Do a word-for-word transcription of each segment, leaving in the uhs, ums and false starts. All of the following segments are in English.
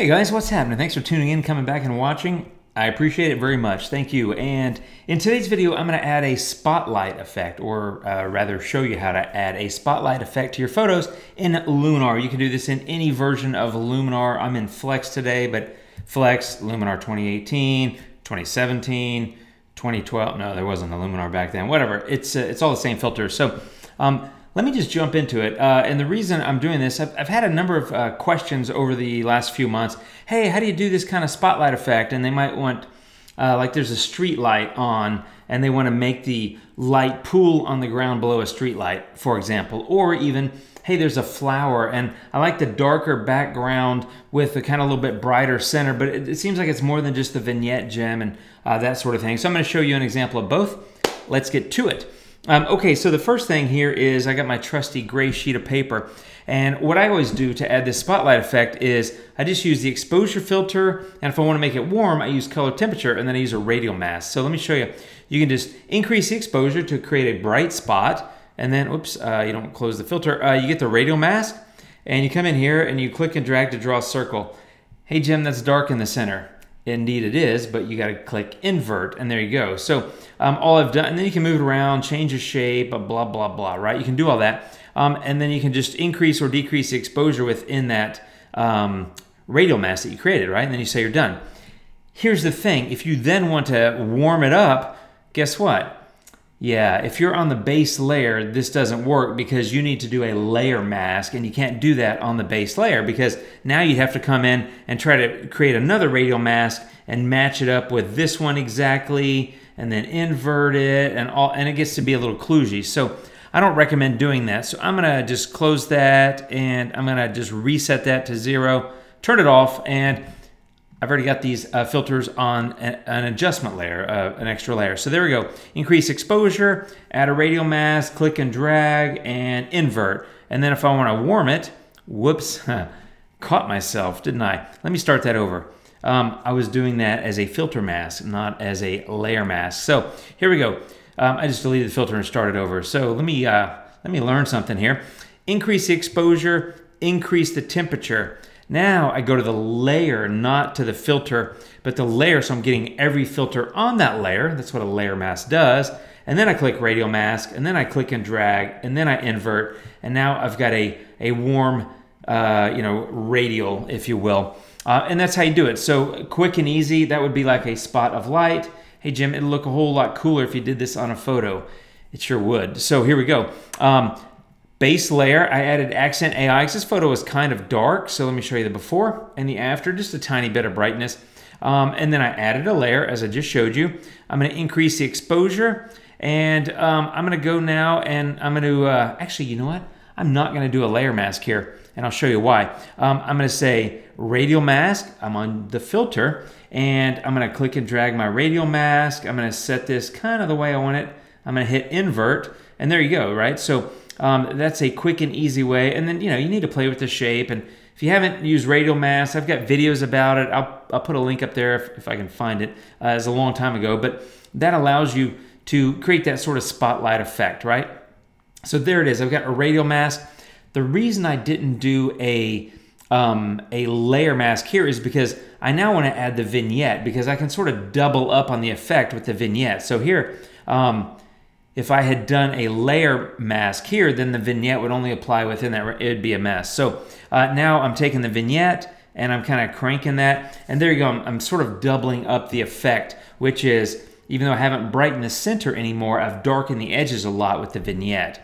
Hey guys, what's happening? Thanks for tuning in, coming back and watching. I appreciate it very much. Thank you. And in today's video, I'm going to add a spotlight effect, or uh, rather show you how to add a spotlight effect to your photos in Luminar. You can do this in any version of Luminar. I'm in Flex today, but Flex, Luminar twenty eighteen, twenty seventeen, twenty twelve. No, there wasn't a Luminar back then. Whatever. It's, uh, it's all the same filters. So, um, let me just jump into it. Uh, and the reason I'm doing this, I've, I've had a number of uh, questions over the last few months. Hey, how do you do this kind of spotlight effect? And they might want, uh, like there's a street light on and they want to make the light pool on the ground below a street light, for example. Or even, hey, there's a flower and I like the darker background with a kind of a little bit brighter center, but it, it seems like it's more than just the vignette gem and uh, that sort of thing. So I'm going to show you an example of both. Let's get to it. Um, okay, so the first thing here is I got my trusty gray sheet of paper, and what I always do to add this spotlight effect is I just use the exposure filter, and if I want to make it warm, I use color temperature, and then I use a radial mask. So let me show you. You can just increase the exposure to create a bright spot, and then, oops, uh, you don't close the filter. Uh, you get the radial mask, and you come in here, and you click and drag to draw a circle. Hey, Jim, that's dark in the center. Indeed it is, but you got to click invert, and there you go. So um, all I've done, and then you can move it around, change the shape, blah, blah, blah, right? You can do all that. Um, and then you can just increase or decrease the exposure within that um, radial mask that you created, right? And then you say you're done. Here's the thing. If you then want to warm it up, guess what? Yeah, if you're on the base layer, this doesn't work because you need to do a layer mask, and you can't do that on the base layer because now you'd have to come in and try to create another radial mask and match it up with this one exactly, and then invert it, and all, and it gets to be a little kludgy. So I don't recommend doing that. So I'm gonna just close that, and I'm gonna just reset that to zero, turn it off, and I've already got these uh, filters on an adjustment layer, uh, an extra layer. So there we go. Increase exposure, add a radial mask, click and drag, and invert. And then if I want to warm it, whoops, caught myself, didn't I? Let me start that over. Um, I was doing that as a filter mask, not as a layer mask. So here we go. Um, I just deleted the filter and started over. So let me, uh, let me learn something here. Increase the exposure, increase the temperature. Now I go to the layer, not to the filter, but the layer, so I'm getting every filter on that layer. That's what a layer mask does. And then I click radial mask, and then I click and drag, and then I invert, and now I've got a, a warm, uh, you know, radial, if you will. Uh, and that's how you do it. So quick and easy, that would be like a spot of light. Hey Jim, it'd look a whole lot cooler if you did this on a photo. It sure would. So here we go. Um, Base layer, I added Accent A I because this photo is kind of dark, so let me show you the before and the after, just a tiny bit of brightness. Um, and then I added a layer, as I just showed you. I'm gonna increase the exposure, and um, I'm gonna go now and I'm gonna, uh, actually, you know what? I'm not gonna do a layer mask here, and I'll show you why. Um, I'm gonna say radial mask, I'm on the filter, and I'm gonna click and drag my radial mask. I'm gonna set this kind of the way I want it. I'm gonna hit invert, and there you go, right? So. Um, that's a quick and easy way, and then you know you need to play with the shape. And if you haven't used radial mask, I've got videos about it. I'll, I'll put a link up there if, if I can find it. Uh, it's a long time ago, but that allows you to create that sort of spotlight effect, right? So there it is. I've got a radial mask. The reason I didn't do a um, a layer mask here is because I now want to add the vignette because I can sort of double up on the effect with the vignette. So here. Um, If I had done a layer mask here, then the vignette would only apply within that. It'd be a mess. So uh, now I'm taking the vignette and I'm kind of cranking that. And there you go. I'm, I'm sort of doubling up the effect, which is even though I haven't brightened the center anymore, I've darkened the edges a lot with the vignette.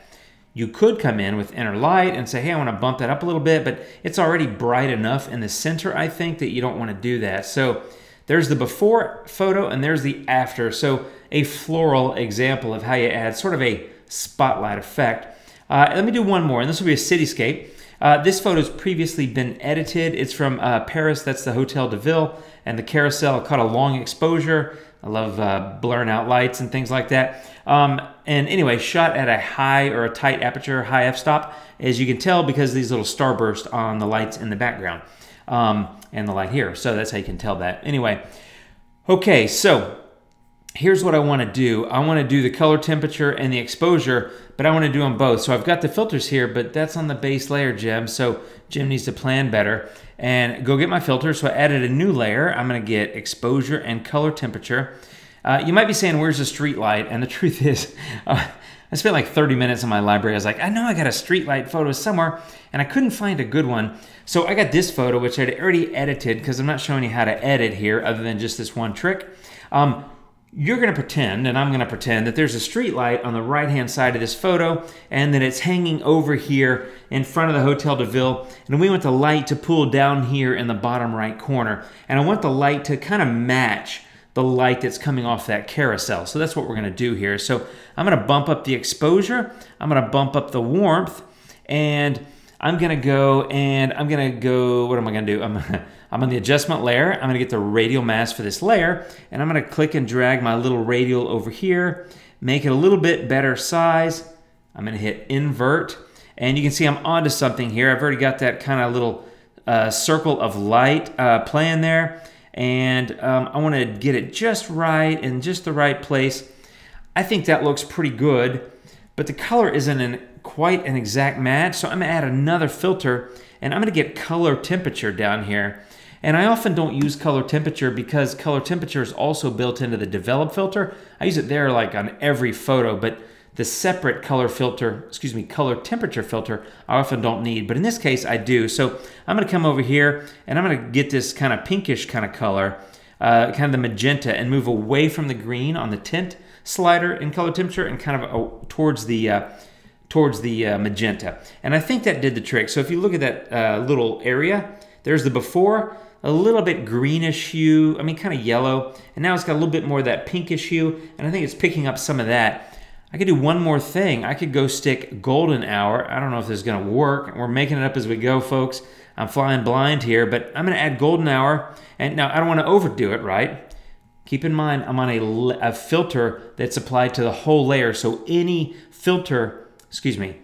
You could come in with inner light and say, hey, I want to bump that up a little bit, but it's already bright enough in the center, I think, that you don't want to do that. So there's the before photo and there's the after. So a floral example of how you add sort of a spotlight effect. Uh, let me do one more, and this will be a cityscape. Uh, this photo's previously been edited. It's from uh, Paris. That's the Hôtel de Ville, and the carousel caught a long exposure. I love uh, blurring out lights and things like that. Um, and anyway, shot at a high or a tight aperture, high f-stop, as you can tell because these little starbursts on the lights in the background. Um, and the light here. So that's how you can tell that. Anyway, okay, so here's what I want to do. I want to do the color temperature and the exposure, but I want to do them both. So I've got the filters here, but that's on the base layer, Jim. So Jim needs to plan better and go get my filter. So I added a new layer. I'm going to get exposure and color temperature. Uh, you might be saying, where's the street light? And the truth is, uh, I spent like thirty minutes in my library. I was like, I know I got a street light photo somewhere, and I couldn't find a good one. So I got this photo, which I'd already edited, because I'm not showing you how to edit here other than just this one trick. Um, You're gonna pretend, and I'm gonna pretend, that there's a street light on the right-hand side of this photo, and that it's hanging over here in front of the Hôtel de Ville, and we want the light to pull down here in the bottom right corner. And I want the light to kind of match the light that's coming off that carousel. So that's what we're gonna do here. So I'm gonna bump up the exposure, I'm gonna bump up the warmth, and I'm gonna go and I'm gonna go, what am I gonna do? I'm, gonna, I'm on the adjustment layer. I'm gonna get the radial mask for this layer, and I'm gonna click and drag my little radial over here, make it a little bit better size. I'm gonna hit invert, and you can see I'm onto something here. I've already got that kind of little uh, circle of light uh, playing there, and um, I wanna get it just right in just the right place. I think that looks pretty good, but the color isn't in quite an exact match, so I'm gonna add another filter, and I'm gonna get color temperature down here. And I often don't use color temperature because color temperature is also built into the develop filter. I use it there like on every photo, but the separate color filter, excuse me, color temperature filter, I often don't need, but in this case I do. So I'm gonna come over here, and I'm gonna get this kind of pinkish kind of color, uh, kind of the magenta, and move away from the green on the tint slider in color temperature and kind of uh, towards the uh, towards the uh, magenta. And I think that did the trick. So if you look at that uh, little area, there's the before, a little bit greenish hue, I mean kind of yellow, and now it's got a little bit more of that pinkish hue, and I think it's picking up some of that. I could do one more thing. I could go stick golden hour. I don't know if this is gonna work. We're making it up as we go, folks. I'm flying blind here, but I'm gonna add golden hour, and now I don't wanna overdo it, right? Keep in mind, I'm on a, a filter that's applied to the whole layer, so any filter excuse me,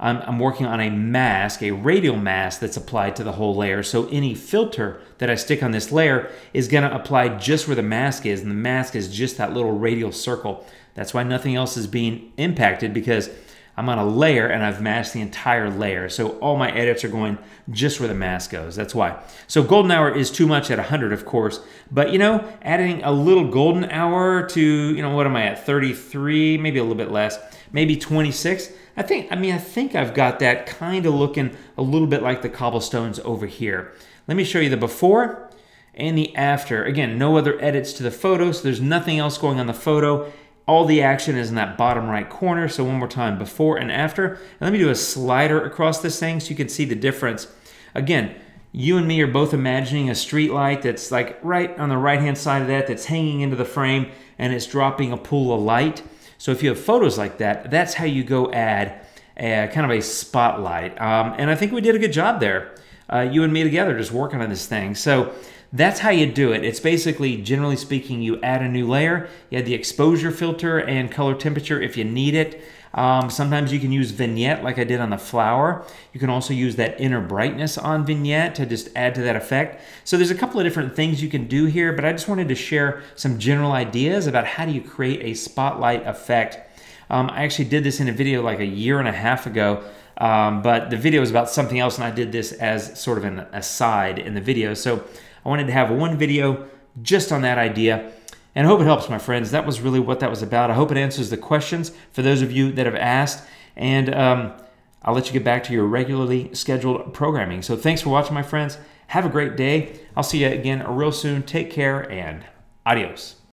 I'm, I'm working on a mask, a radial mask that's applied to the whole layer. So any filter that I stick on this layer is gonna apply just where the mask is, and the mask is just that little radial circle. That's why nothing else is being impacted, because I'm on a layer and I've masked the entire layer. So all my edits are going just where the mask goes, that's why. So golden hour is too much at one hundred, of course, but you know, adding a little golden hour to, you know, what am I at, thirty-three, maybe a little bit less, maybe twenty-six. I think, I mean, I think I've got that kind of looking a little bit like the cobblestones over here. Let me show you the before and the after. Again, no other edits to the photo, so there's nothing else going on the photo. All the action is in that bottom right corner. So one more time, before and after. And let me do a slider across this thing so you can see the difference. Again, you and me are both imagining a street light that's like right on the right-hand side of that, that's hanging into the frame, and it's dropping a pool of light. So if you have photos like that, that's how you go add a, kind of a spotlight. Um, and I think we did a good job there. Uh, you and me together just working on this thing. So that's how you do it. It's basically, generally speaking, you add a new layer, you add the exposure filter and color temperature if you need it. Um, sometimes you can use vignette like I did on the flower. You can also use that inner brightness on vignette to just add to that effect. So there's a couple of different things you can do here, but I just wanted to share some general ideas about how do you create a spotlight effect. Um, I actually did this in a video like a year and a half ago, um, but the video is about something else, and I did this as sort of an aside in the video. So I wanted to have one video just on that idea, and I hope it helps, my friends. That was really what that was about. I hope it answers the questions for those of you that have asked, and um, I'll let you get back to your regularly scheduled programming. So thanks for watching, my friends. Have a great day. I'll see you again real soon. Take care, and adios.